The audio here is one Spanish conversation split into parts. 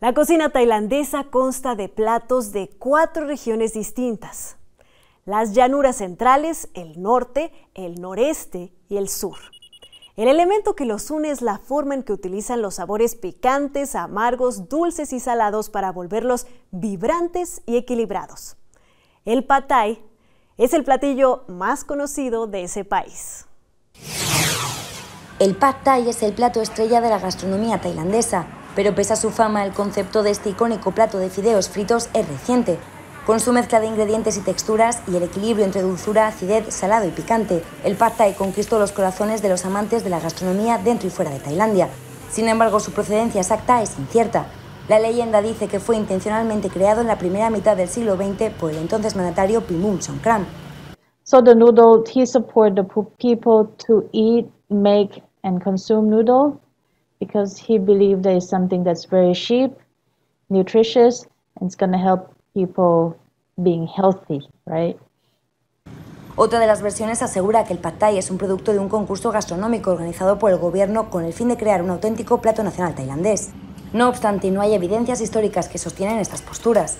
La cocina tailandesa consta de platos de 4 regiones distintas: las llanuras centrales, el norte, el noreste y el sur. El elemento que los une es la forma en que utilizan los sabores picantes, amargos, dulces y salados para volverlos vibrantes y equilibrados. El Pad Thai es el platillo más conocido de ese país. El Pad Thai es el plato estrella de la gastronomía tailandesa, pero pese a su fama, el concepto de este icónico plato de fideos fritos es reciente. Con su mezcla de ingredientes y texturas y el equilibrio entre dulzura, acidez, salado y picante, el Pad Thai conquistó los corazones de los amantes de la gastronomía dentro y fuera de Tailandia. Sin embargo, su procedencia exacta es incierta. La leyenda dice que fue intencionalmente creado en la primera mitad del siglo XX por el entonces mandatario Pibun. So the noodle, he supported the people to eat, make and consume noodle because he believed there is something that's very cheap, nutritious and it's going to help people being healthy, right? Otra de las versiones asegura que el Pad Thai es un producto de un concurso gastronómico organizado por el gobierno con el fin de crear un auténtico plato nacional tailandés. No obstante, no hay evidencias históricas que sostienen estas posturas.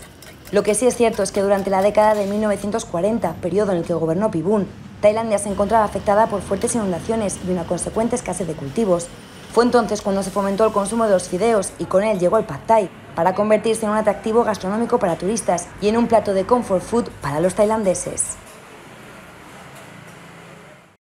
Lo que sí es cierto es que durante la década de 1940, periodo en el que gobernó Phibun, Tailandia se encontraba afectada por fuertes inundaciones y una consecuente escasez de cultivos. Fue entonces cuando se fomentó el consumo de los fideos y con él llegó el Pad Thai, para convertirse en un atractivo gastronómico para turistas y en un plato de comfort food para los tailandeses.